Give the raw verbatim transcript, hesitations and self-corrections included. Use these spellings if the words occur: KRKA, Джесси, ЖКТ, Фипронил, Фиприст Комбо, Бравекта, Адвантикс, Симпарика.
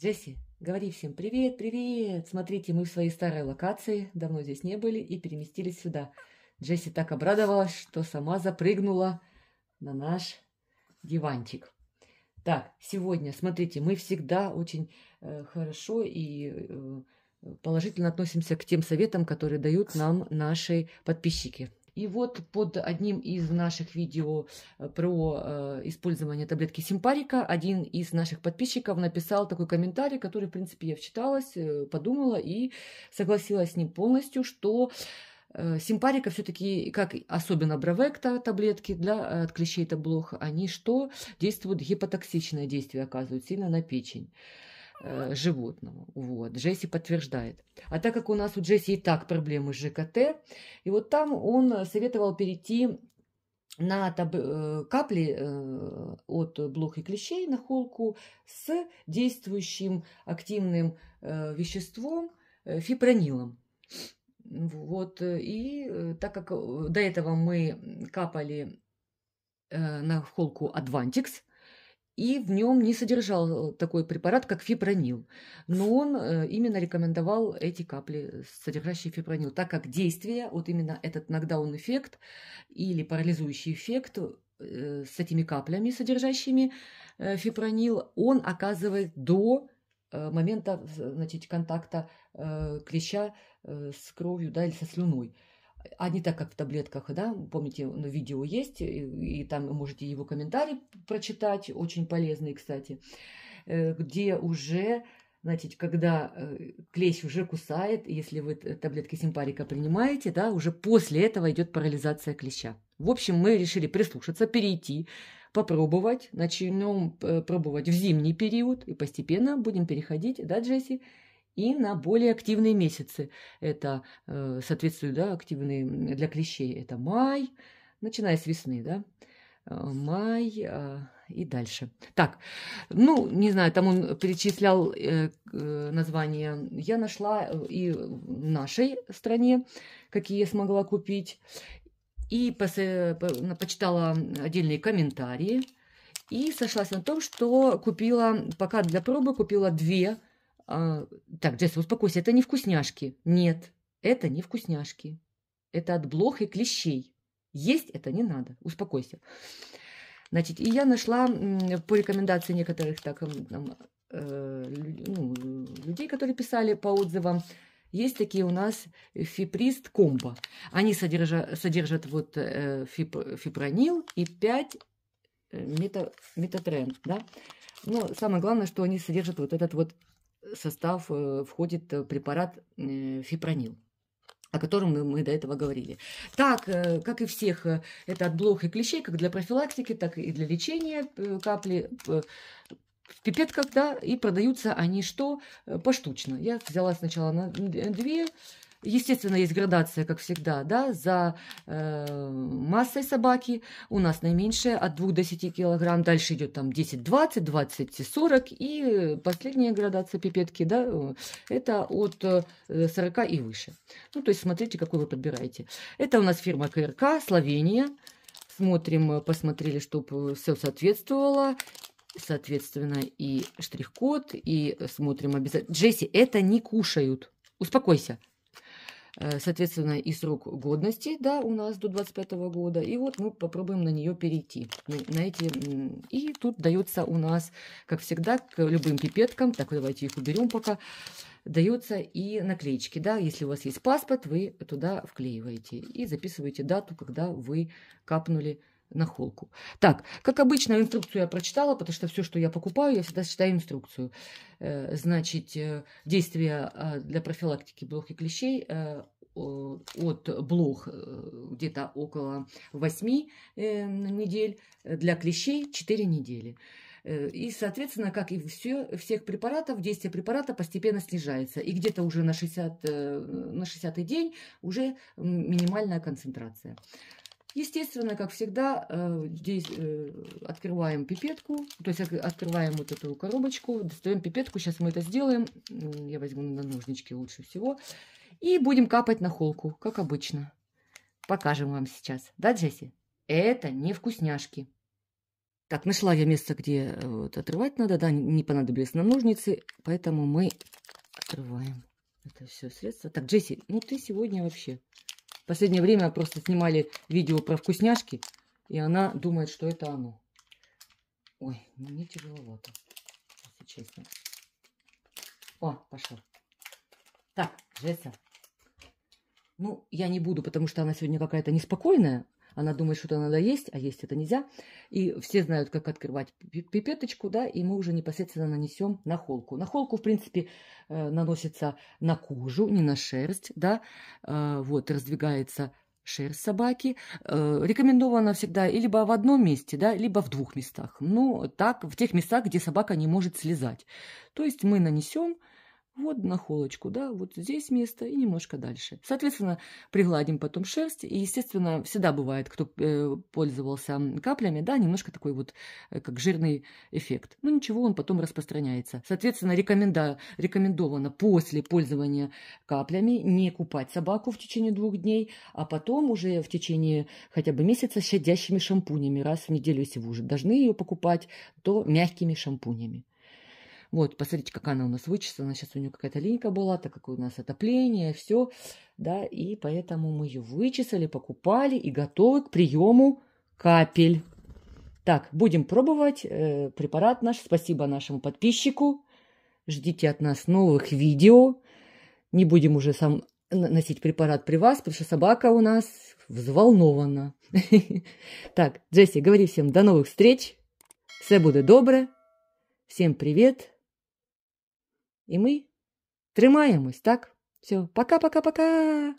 Джесси, говори всем привет, привет. Смотрите, мы в своей старой локации, давно здесь не были и переместились сюда. Джесси так обрадовалась, что сама запрыгнула на наш диванчик. Так, сегодня, смотрите, мы всегда очень э, хорошо и э, положительно относимся к тем советам, которые дают нам наши подписчики. И вот под одним из наших видео про э, использование таблетки Симпарика один из наших подписчиков написал такой комментарий, который, в принципе, я вчиталась, подумала и согласилась с ним полностью, что э, Симпарика все-таки, как особенно Бравекта таблетки для от клещей и блох, они что действуют, гипотоксичное действие оказывают сильно на печень животного. Вот. Джесси подтверждает. А так как у нас у Джесси и так проблемы с ЖКТ, и вот там он советовал перейти на таб- капли от блох и клещей на холку с действующим активным веществом фипронилом. Вот. И так как до этого мы капали на холку Адвантикс, и в нем не содержал такой препарат, как фипронил. Но он именно рекомендовал эти капли, содержащие фипронил, так как действие, вот именно этот нокдаун-эффект или парализующий эффект с этими каплями, содержащими фипронил, он оказывает до момента, значит, контакта клеща с кровью, да, или со слюной. А не так, как в таблетках, да, помните, видео есть, и, и там можете его комментарий прочитать, очень полезный, кстати, где уже, значит, когда клещ уже кусает, если вы таблетки Симпарика принимаете, да, уже после этого идет парализация клеща. В общем, мы решили прислушаться, перейти, попробовать, начнем пробовать в зимний период, и постепенно будем переходить, да, Джесси? И на более активные месяцы. Это э, соответствует, да, активные для клещей. Это май, начиная с весны, да, май э, и дальше. Так, ну, не знаю, там он перечислял э, э, названия. Я нашла и в нашей стране, какие я смогла купить. И посе, по, почитала отдельные комментарии. И сошлась на том, что купила, пока для пробы купила две. Так, Джесси, успокойся, это не вкусняшки. Нет, это не вкусняшки. Это от блох и клещей. Есть это не надо. Успокойся. Значит, и я нашла по рекомендации некоторых так, там, э, ну, людей, которые писали по отзывам, есть такие у нас Фиприст Комбо. Они содержа, содержат вот, э, фип, фипронил и пять мета, метатрен. Да? Но самое главное, что они содержат вот этот вот состав, входит препарат фипронил, о котором мы до этого говорили. Так, как и всех, это от блох и клещей, как для профилактики, так и для лечения капли в пипетках, да, и продаются они что? Поштучно. Я взяла сначала на две. Естественно, есть градация, как всегда, да, за э, массой собаки. У нас наименьшая от двух до десяти килограмм. Дальше идет там десять-двадцать, двадцать-сорок. И последняя градация пипетки, да, это от сорока и выше. Ну, то есть смотрите, какой вы подбираете. Это у нас фирма ка эр ка а, Словения. Смотрим, посмотрели, чтобы все соответствовало. Соответственно, и штрих-код, и смотрим обязательно. Джесси, это не кушают. Успокойся. Соответственно, и срок годности, да, у нас до двадцать пятого года. И вот мы попробуем на нее перейти. На, на эти, и тут дается у нас, как всегда, к любым пипеткам, так, давайте их уберем пока, даются и наклеечки, да. Если у вас есть паспорт, вы туда вклеиваете и записываете дату, когда вы капнули на холку. Так, как обычно, инструкцию я прочитала, потому что все, что я покупаю, я всегда читаю инструкцию. Значит, действие для профилактики блох и клещей от блох где-то около восьми недель, для клещей четыре недели. И, соответственно, как и все, всех препаратов, действие препарата постепенно снижается. И где-то уже на шестидесятый день уже минимальная концентрация. Естественно, как всегда, здесь открываем пипетку, то есть открываем вот эту коробочку, достаем пипетку, сейчас мы это сделаем, я возьму на ножнички лучше всего, и будем капать на холку, как обычно. Покажем вам сейчас, да, Джесси? Это не вкусняшки. Так, нашла я место, где вот, отрывать надо. Да, не понадобились нам ножницы, поэтому мы отрываем это все средство. Так, Джесси, ну ты сегодня вообще... В последнее время просто снимали видео про вкусняшки, и она думает, что это оно. Ой, ну мне тяжеловато, если честно. О, пошел. Так, Джесси. Ну, я не буду, потому что она сегодня какая-то неспокойная. Она думает, что-то надо есть, а есть это нельзя. И все знают, как открывать пипеточку, да, и мы уже непосредственно нанесем на холку. На холку, в принципе, наносится на кожу, не на шерсть, да. Вот, раздвигается шерсть собаки. Рекомендовано всегда либо в одном месте, да, либо в двух местах. Ну, так, в тех местах, где собака не может слезать. То есть мы нанесем вот на холочку, да, вот здесь место и немножко дальше. Соответственно, пригладим потом шерсть. И, естественно, всегда бывает, кто пользовался каплями, да, немножко такой вот, как жирный эффект. Но ничего, он потом распространяется. Соответственно, рекоменда... рекомендовано после пользования каплями не купать собаку в течение двух дней, а потом уже в течение хотя бы месяца с щадящими шампунями раз в неделю, если вы уже должны ее покупать, то мягкими шампунями. Вот, посмотрите, как она у нас вычислена. Сейчас у нее какая-то линька была, так как у нас отопление, все, да, и поэтому мы ее вычислили, покупали и готовы к приему капель. Так, будем пробовать э, препарат наш. Спасибо нашему подписчику. Ждите от нас новых видео. Не будем уже сам носить препарат при вас, потому что собака у нас взволнована. Так, Джесси, говори всем до новых встреч. Все будет добре. Всем привет. И мы тримаємось, так? Все, пока-пока-пока!